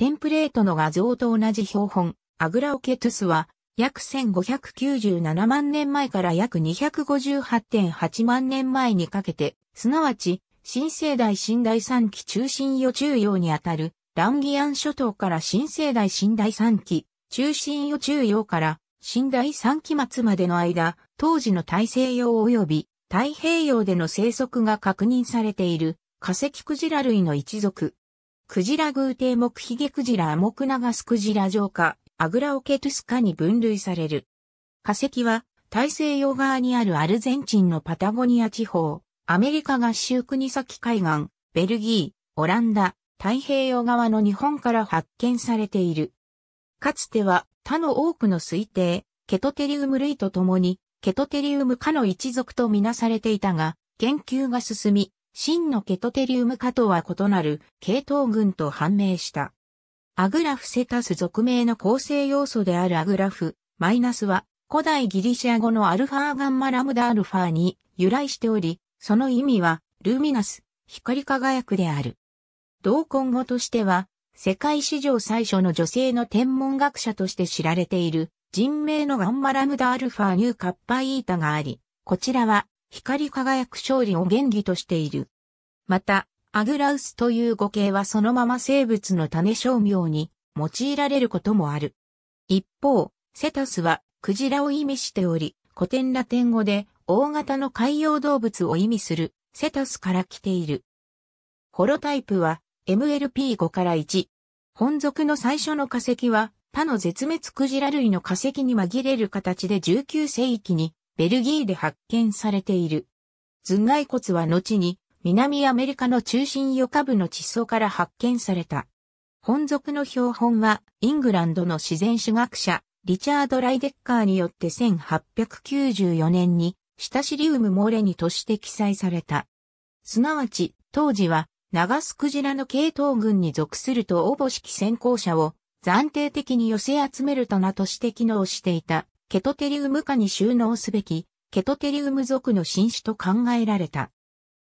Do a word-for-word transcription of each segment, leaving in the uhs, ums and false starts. テンプレートの画像と同じ標本、アグラオケトゥスは、約せんごひゃくきゅうじゅうななまんねんまえから約 にひゃくごじゅうはちてんはちまんねんまえにかけて、すなわち、新生代新第三期中心予中葉にあたる、ランギアン諸島から新生代新第三期、中心予中葉から新第三期末までの間、当時の大西洋及び太平洋での生息が確認されている化石クジラ類の一族。クジラ偶蹄目ヒゲクジラアモクナガスクジラ上科、アグラオケトゥス科に分類される。化石は大西洋側にあるアルゼンチンのパタゴニア地方、アメリカ合衆国先海岸、ベルギー、オランダ、太平洋側の日本から発見されている。かつては他の多くの推定、ケトテリウム類とともに、ケトテリウム科の一族とみなされていたが、研究が進み、真のケトテリウム科とは異なる系統群と判明した。アグラフセタス属名の構成要素であるアグラフ、マイナスは古代ギリシア語のアルファーガンマラムダアルファーに由来しており、その意味はルミナス、光り輝くである。同根語としては、世界史上最初の女性の天文学者として知られている人名のガンマラムダアルファーニューカッパイータがあり、こちらは光り輝く勝利を原義としている。また、アグラウスという語形はそのまま生物の種称名に用いられることもある。一方、セタスはクジラを意味しており、古典ラテン語で大型の海洋動物を意味するセタスから来ている。ホロタイプは エムエルピーごからいち。本属の最初の化石は他の絶滅クジラ類の化石に紛れる形でじゅうきゅうせいきにベルギーで発見されている。頭蓋骨は後に南アメリカの中心予下部の地層から発見された。本属の標本はイングランドの自然史学者リチャード・ライデッカーによってせんはっぴゃくきゅうじゅうよねんにシタシリウム・モレニとして記載された。すなわち当時はナガスクジラの系統群に属するとおぼしき先行者を暫定的に寄せ集める棚として機能していたケトテリウム科に収納すべきケトテリウム属の新種と考えられた。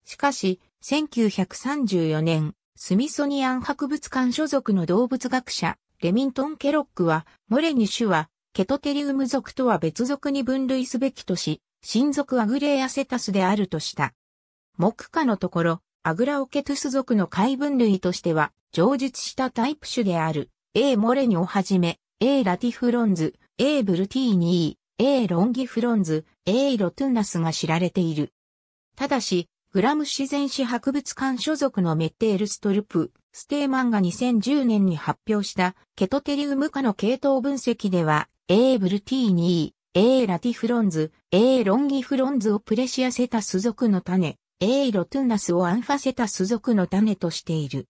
しかし、せんきゅうひゃくさんじゅうよねん、スミソニアン博物館所属の動物学者、レミントン・ケロックは、モレニ種は、ケトテリウム属とは別属に分類すべきとし、新属アグレアセタスであるとした。目下のところ、アグラオケトゥス属の下位分類としては、上述したタイプ種である、A. モレニをはじめ、A. longifrons、A. burtini、A. longifrons、A. rotundusが知られている。ただし、グラム自然史博物館所属のメッテールストルプ、ステーマンがにせんじゅうねんに発表したケトテリウム科の系統分析では A. burtini、A. latifrons、A. longifrons をプレシアセタス属の種、A. rotundus をアンファセタス属の種としている。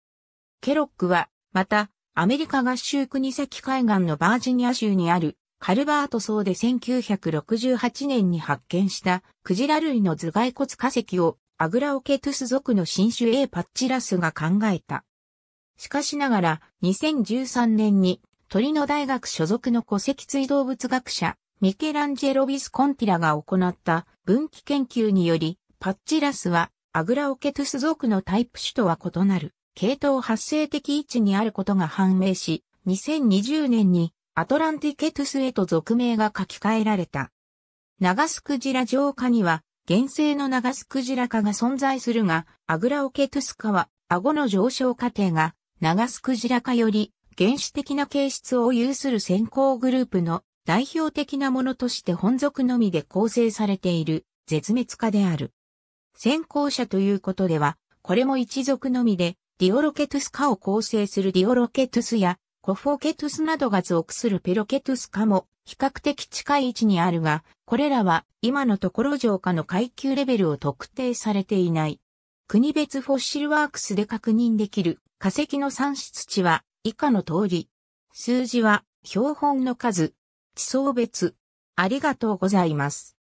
ケロックは、また、アメリカ合衆国先海岸のバージニア州にあるカルバート層でせんきゅうひゃくろくじゅうはちねんに発見したクジラ類の頭蓋骨化石をアグラオケトゥス属の新種 A. patulusが考えた。しかしながら、にせんじゅうさんねんに、トリノ大学所属の古脊椎動物学者、ミケランジェロ・ビスコンティラが行った分岐研究により、パッチラスは、アグラオケトゥス属のタイプ種とは異なる、系統発生的位置にあることが判明し、にせんにじゅうねんに、アトランティケトゥスへと属名が書き換えられた。ナガスクジラ上科には、原生のナガスクジラ科が存在するが、アグラオケトゥス科は、顎の上昇過程が、ナガスクジラ科より、原始的な形質を有する先行グループの代表的なものとして本属のみで構成されている、絶滅科である。先行者ということでは、これも一属のみで、ディオロケトゥス科を構成するディオロケトゥスや、コフォケトゥスなどが属するペロケトゥス科も、比較的近い位置にあるが、これらは今のところ上下の階級レベルを特定されていない。国別フォッシルワークスで確認できる化石の産出地は以下の通り。数字は標本の数、地層別。ありがとうございます。